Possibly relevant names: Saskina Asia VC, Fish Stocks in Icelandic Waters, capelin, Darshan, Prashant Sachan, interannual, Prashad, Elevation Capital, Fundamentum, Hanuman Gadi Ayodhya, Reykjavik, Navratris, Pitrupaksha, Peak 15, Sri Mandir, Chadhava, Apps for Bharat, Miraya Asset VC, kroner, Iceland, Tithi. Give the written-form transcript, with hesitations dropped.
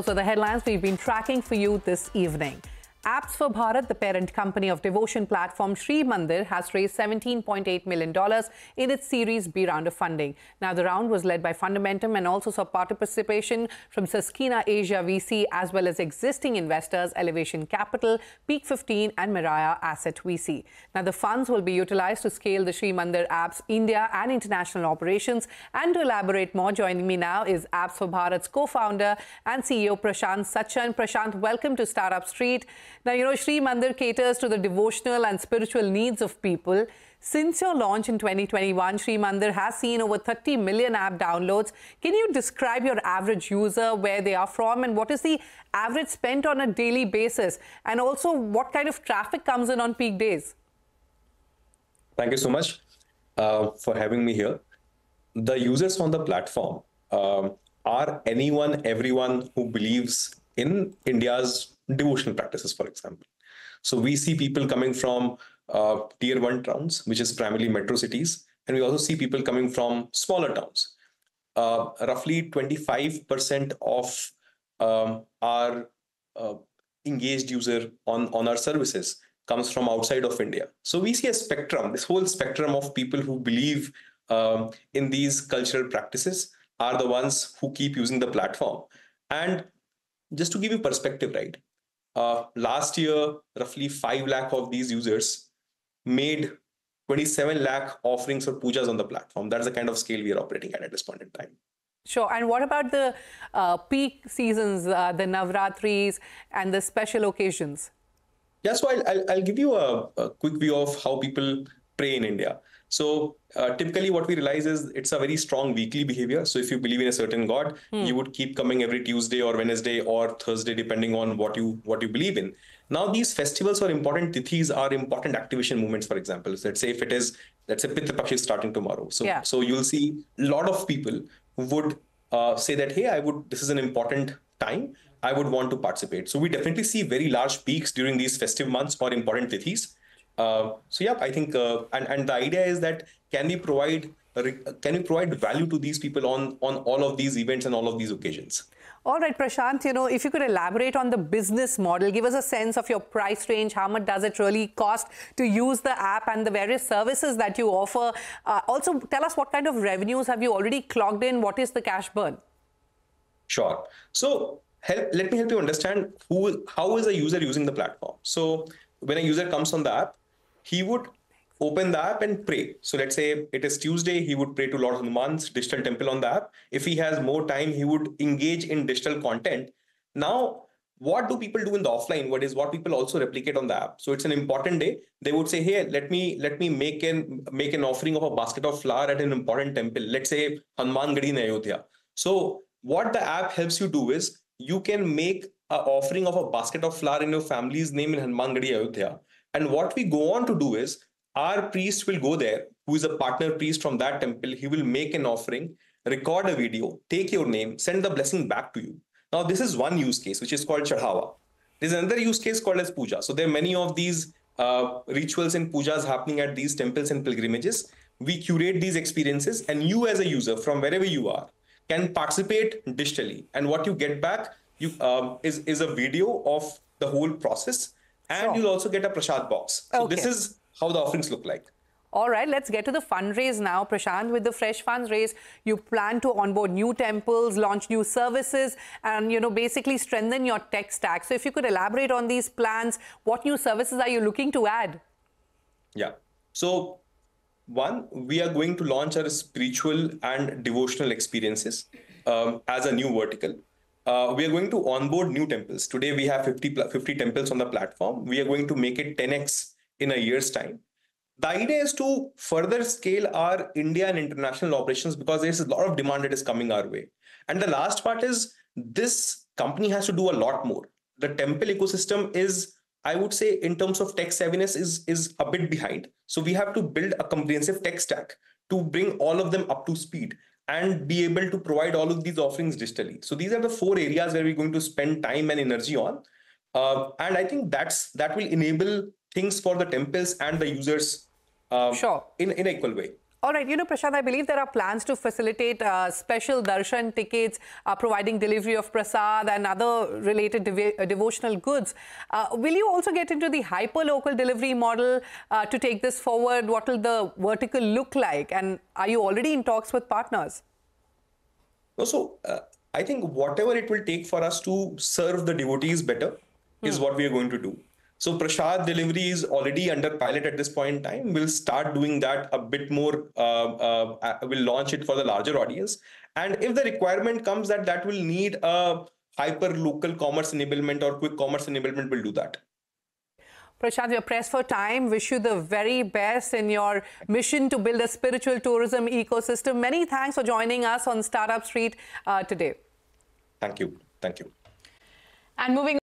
So the headlines we've been tracking for you this evening. Apps for Bharat, the parent company of devotion platform Sri Mandir, has raised $17.8 million in its Series B round of funding. Now, the round was led by Fundamentum and also saw participation from Saskina Asia VC as well as existing investors Elevation Capital, Peak 15 and Miraya Asset VC. Now, the funds will be utilized to scale the Sri Mandir Apps India and international operations. And to elaborate more, joining me now is Apps for Bharat's co-founder and CEO Prashant Sachan. Prashant, welcome to Startup Street. Now, you know, Sri Mandir caters to the devotional and spiritual needs of people. Since your launch in 2021, Sri Mandir has seen over 30 million app downloads. Can you describe your average user, where they are from, and what is the average spent on a daily basis? And also, what kind of traffic comes in on peak days? Thank you so much for having me here. The users on the platform are anyone, everyone who believes in India's devotional practices, for example. So we see people coming from tier 1 towns, which is primarily metro cities, and we also see people coming from smaller towns. Roughly 25% of our engaged user on our services comes from outside of India. So we see a spectrum, this whole spectrum of people who believe in these cultural practices are the ones who keep using the platform. And just to give you perspective, right? Last year, roughly 5 lakh of these users made 27 lakh offerings or pujas on the platform. That's the kind of scale we are operating at this point in time. Sure. And what about the peak seasons, the Navratris and the special occasions? Yeah, so I'll give you a quick view of how people pray in India. So typically what we realize is it's a very strong weekly behavior. So if you believe in a certain God, you would keep coming every Tuesday or Wednesday or Thursday, depending on what you believe in. Now, these festivals are important. Tithis are important activation moments, for example. So let's say if it is, let's say Pitrupaksha is starting tomorrow. So, yeah. So you'll see a lot of people who would say that, hey, this is an important time. I would want to participate. So we definitely see very large peaks during these festive months or important tithis. So yeah, I think and the idea is that can we provide value to these people on all of these events and all of these occasions. All right, Prashant, you know, if you could elaborate on the business model, give us a sense of your price range. How much does it really cost to use the app and the various services that you offer? Also, tell us what kind of revenues have you already clocked in? What is the cash burn? Sure. So let me help you understand how is a user using the platform. So when a user comes on the app, he would open the app and pray. So let's say it is Tuesday, he would pray to Lord Hanuman's digital temple on the app. If he has more time, he would engage in digital content. Now, what do people do in the offline? What is what people also replicate on the app? So it's an important day. They would say, hey, let me make an offering of a basket of flour at an important temple. Let's say Hanuman Gadi Ayodhya. So what the app helps you do is you can make an offering of a basket of flour in your family's name in Hanuman Gadi Ayodhya. And what we go on to do is, our priest will go there, who is a partner priest from that temple. He will make an offering, record a video, take your name, send the blessing back to you. Now, this is one use case, which is called Chadhava. There's another use case called as puja. So there are many of these rituals and pujas happening at these temples and pilgrimages. We curate these experiences, and you as a user from wherever you are can participate digitally. And what you get back is a video of the whole process. And you'll also get a Prashad box. So okay. This is how the offerings look like. All right, let's get to the fundraise now, Prashant. With the fresh funds raise, you plan to onboard new temples, launch new services, and, you know, basically strengthen your tech stack. So if you could elaborate on these plans, what new services are you looking to add? Yeah. So one, we are going to launch our spiritual and devotional experiences as a new vertical. We are going to onboard new temples. Today, we have 50 temples on the platform. We are going to make it 10x in a year's time. The idea is to further scale our India and international operations because there's a lot of demand that is coming our way. And the last part is this company has to do a lot more. The temple ecosystem is, I would say, in terms of tech savviness, is a bit behind. So we have to build a comprehensive tech stack to bring all of them up to speed and be able to provide all of these offerings digitally. So these are the 4 areas where we're going to spend time and energy on. And I think that will enable things for the temples and the users in an equal way. All right. You know, Prashad, I believe there are plans to facilitate special darshan tickets, providing delivery of prasad and other related devotional goods. Will you also get into the hyper-local delivery model to take this forward? What will the vertical look like? And are you already in talks with partners? So, I think whatever it will take for us to serve the devotees better is what we are going to do. So Prashad delivery is already under pilot at this point in time. We'll start doing that a bit more. We'll launch it for the larger audience. And if the requirement comes that that will need a hyper-local commerce enablement or quick commerce enablement, we'll do that. Prashad, we are pressed for time. Wish you the very best in your mission to build a spiritual tourism ecosystem. Many thanks for joining us on Startup Street today. Thank you. Thank you. And moving